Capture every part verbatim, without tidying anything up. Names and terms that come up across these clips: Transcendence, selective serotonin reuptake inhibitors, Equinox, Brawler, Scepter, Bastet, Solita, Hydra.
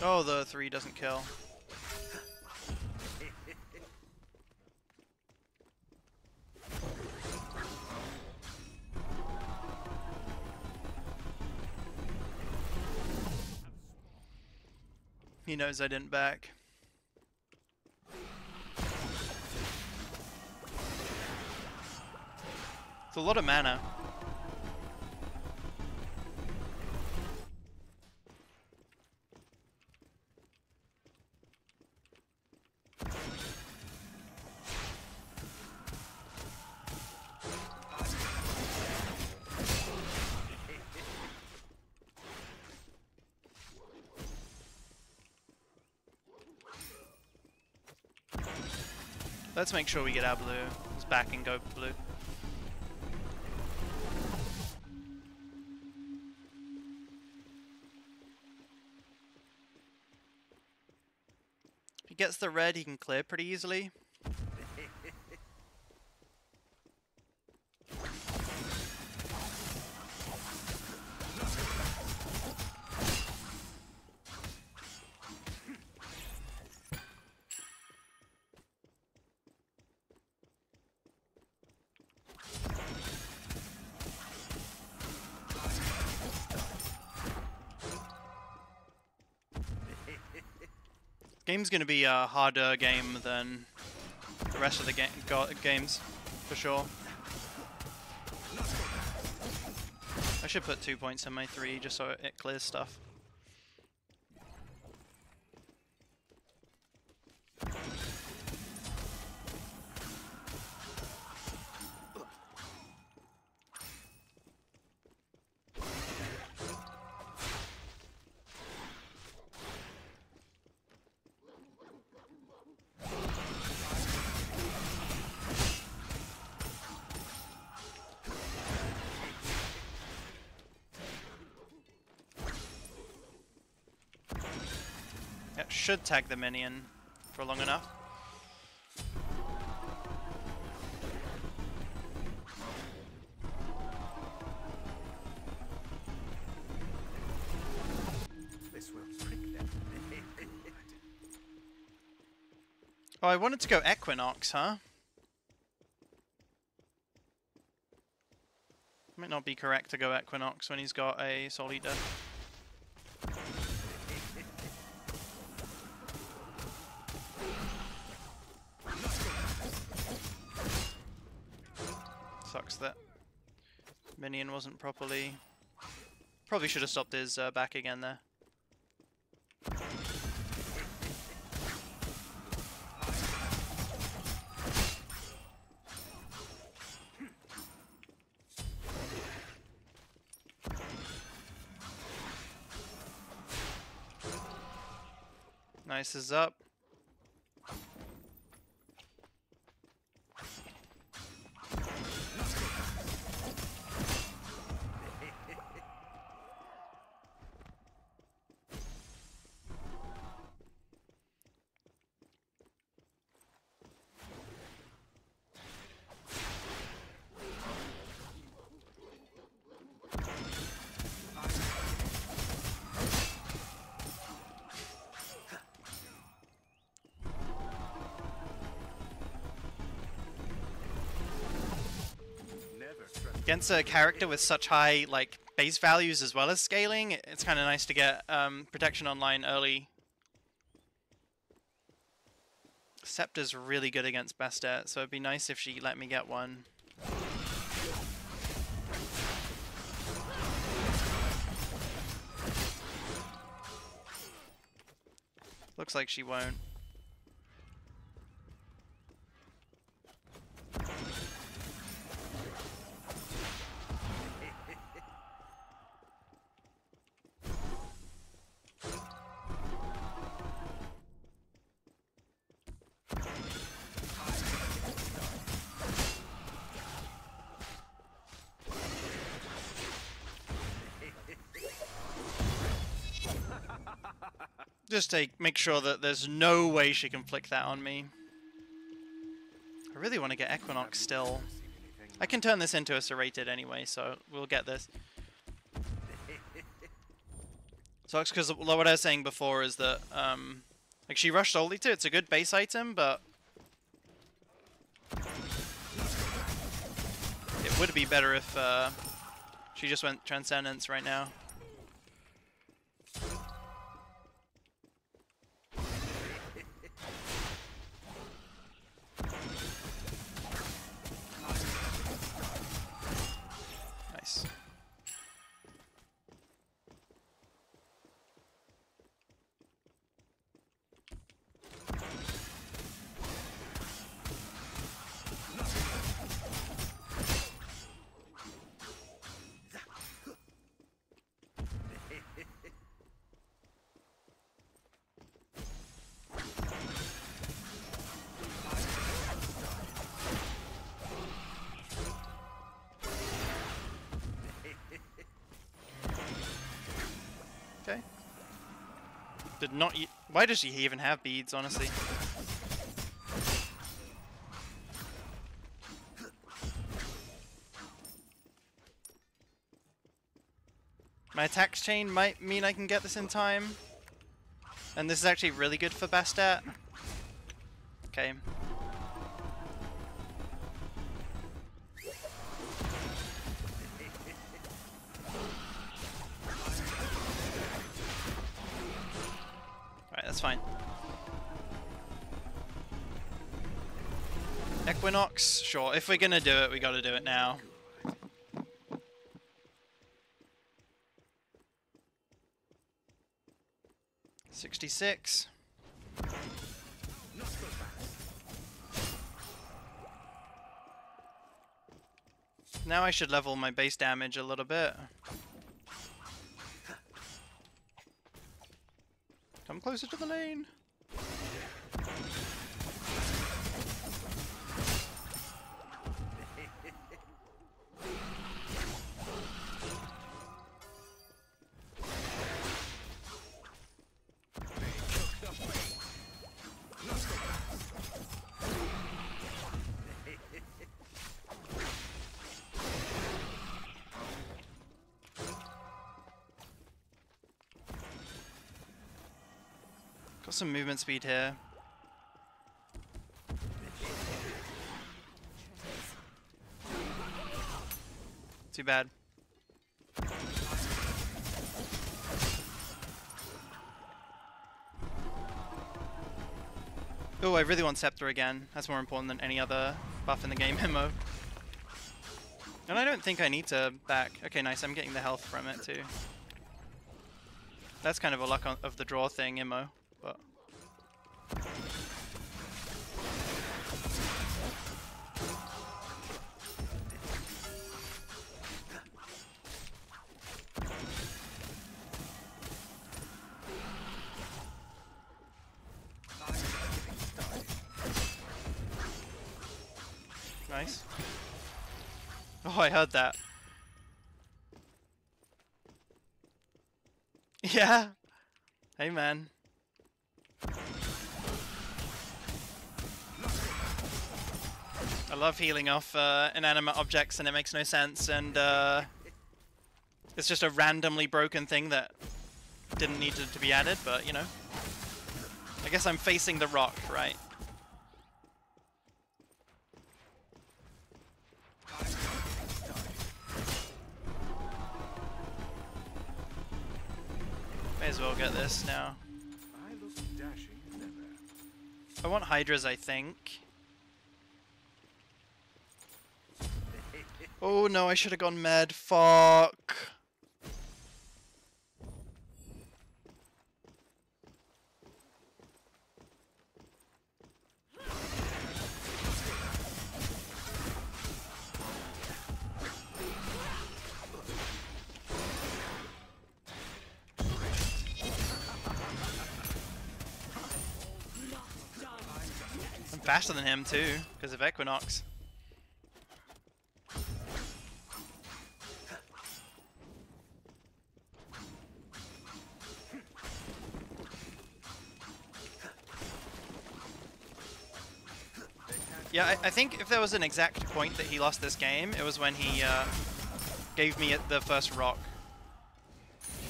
Oh, the three doesn't kill. He knows I didn't back. It's a lot of mana. Let's make sure we get our blue. Let's back and go blue. If he gets the red, he can clear pretty easily. Game's gonna be a harder game than the rest of the ga go games, for sure. I should put two points in my three just so it clears stuff. Should tag the minion for long enough. This will prick them. Oh, I wanted to go Equinox, huh? Might not be correct to go Equinox when he's got a Soul Eater. That minion wasn't properly... Probably should have stopped his uh, back again there. Nice is up. Against a character with such high like base values as well as scaling, it's kind of nice to get um, protection online early. Scepter's really good against Bastet, so it'd be nice if she let me get one. Looks like she won't. Just to make sure that there's no way she can flick that on me. I really want to get Equinox still. I can turn this into a serrated anyway, so we'll get this. Sucks because what I was saying before is that um, like she rushed only to. It's a good base item, but it would be better if uh, she just went Transcendence right now. Did not. Why does she even have beads, honestly? My attack chain might mean I can get this in time. And this is actually really good for Bastet. Okay. That's fine. Equinox? Sure. If we're gonna do it, we gotta do it now. sixty-six. Now I should level my base damage a little bit. Come closer to the lane. Got some movement speed here. Too bad. Oh, I really want Scepter again. That's more important than any other buff in the game M O. And I don't think I need to back. Okay, nice. I'm getting the health from it too. That's kind of a luck on, of the draw thing M O. But nice. Oh, I heard that. Yeah. Hey, man. I love healing off uh, inanimate objects, and it makes no sense, and uh, it's just a randomly broken thing that didn't need to, to be added, but, you know. I guess I'm facing the rock, right? May as well get this now. I want Hydras, I think. Oh no, I should have gone med. Fuck. I'm faster than him too, because of Equinox. Yeah, I, I think if there was an exact point that he lost this game, it was when he uh, gave me the first rock.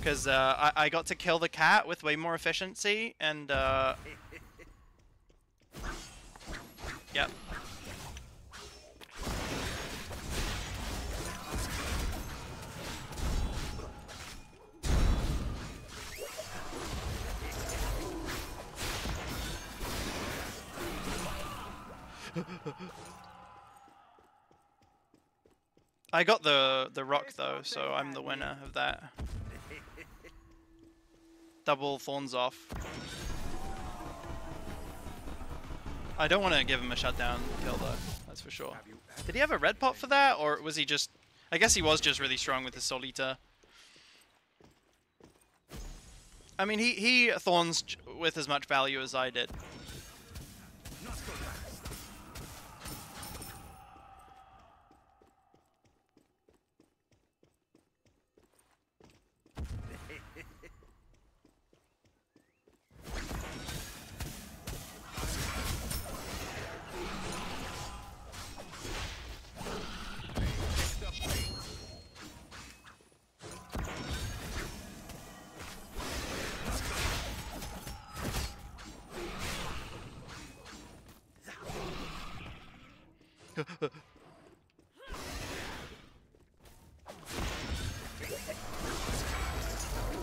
because uh, I, I got to kill the cat with way more efficiency, and uh... yep. I got the the rock though, so I'm the winner of that. Double thorns off. I don't want to give him a shutdown kill though, that's for sure. Did he have a red pot for that, or was he just... I guess he was just really strong with his Solita. I mean, he, he thorns with as much value as I did.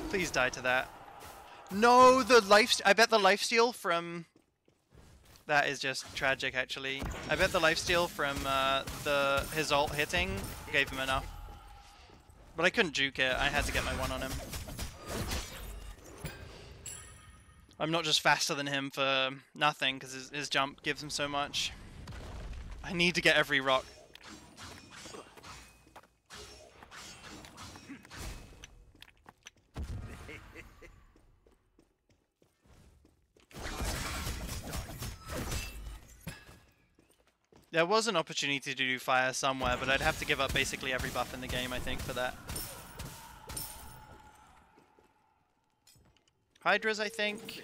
Please die to that. No, the life. I bet the lifesteal from... That is just tragic, actually. I bet the lifesteal from uh, the his ult hitting gave him enough. But I couldn't juke it. I had to get my one on him. I'm not just faster than him for nothing, because his, his jump gives him so much. I need to get every rock. There was an opportunity to do fire somewhere, but I'd have to give up basically every buff in the game, I think, for that. Hydras, I think.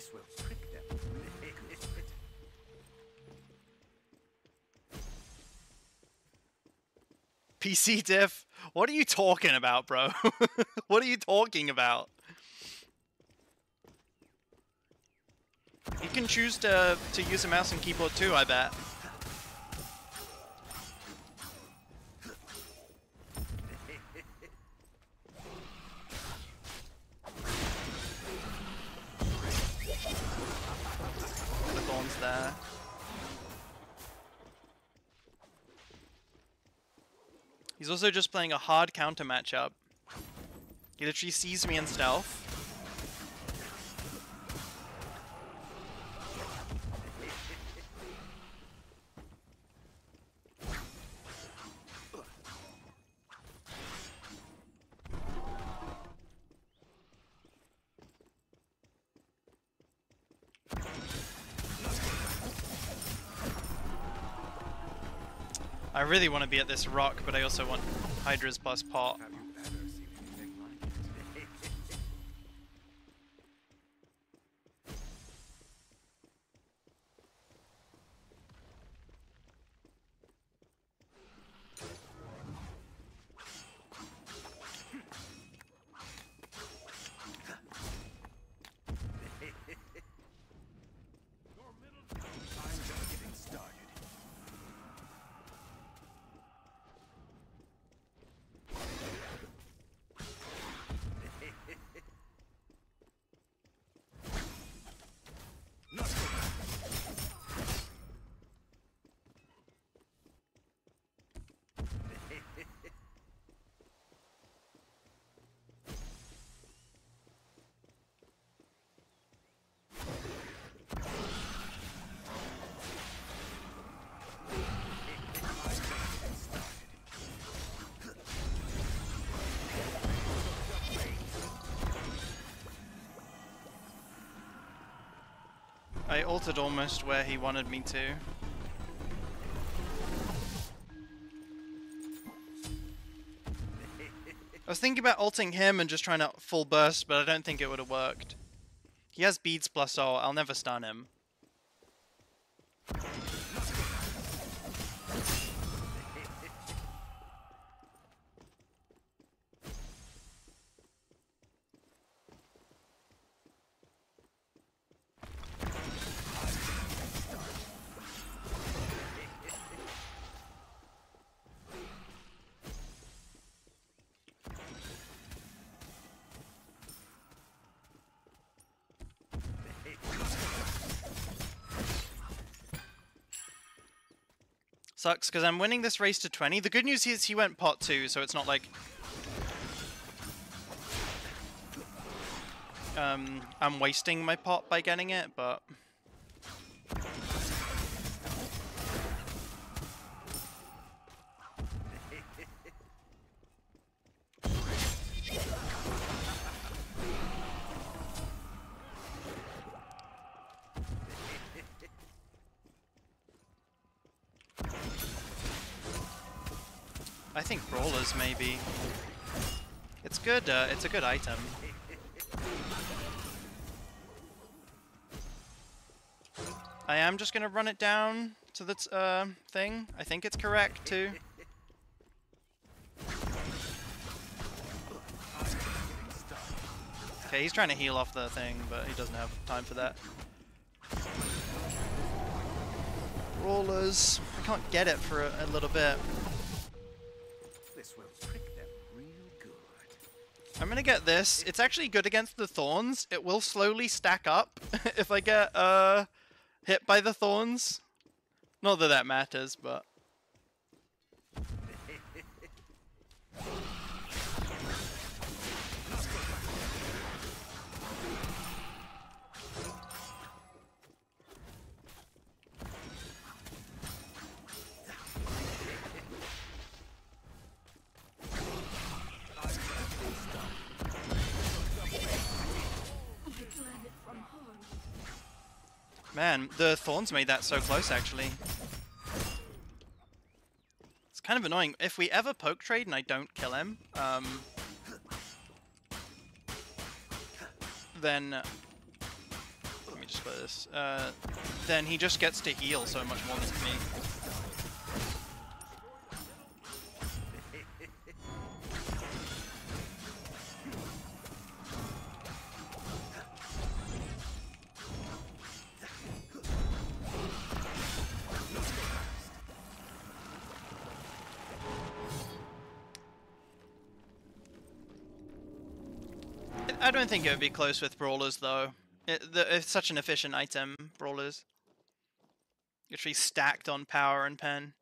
P C diff? What are you talking about, bro? What are you talking about? You can choose to, to use a mouse and keyboard too, I bet. The thorns there. He's also just playing a hard counter matchup. He literally sees me in stealth. I really want to be at this rock, but I also want Hydra's plus pot. I ulted almost where he wanted me to. I was thinking about ulting him and just trying to full burst, but I don't think it would have worked. He has beads plus ult, I'll never stun him. Sucks, because I'm winning this race to twenty. The good news is he went pot two, so it's not like... Um, I'm wasting my pot by getting it, but... I think Brawlers, maybe. It's good, uh, it's a good item. I am just gonna run it down to the uh, thing. I think it's correct, too. Okay, he's trying to heal off the thing, but he doesn't have time for that. Brawlers. I can't get it for a, a little bit. I'm gonna get this. It's actually good against the thorns. It will slowly stack up if I get uh, hit by the thorns. Not that that matters, but... Man, the thorns made that so close, actually. It's kind of annoying. If we ever poke trade and I don't kill him, um, then... Let me just play this. Uh, then he just gets to heal so much more than me. I don't think it would be close with Brawlers, though. It, the, it's such an efficient item, Brawlers. Literally stacked on power and pen.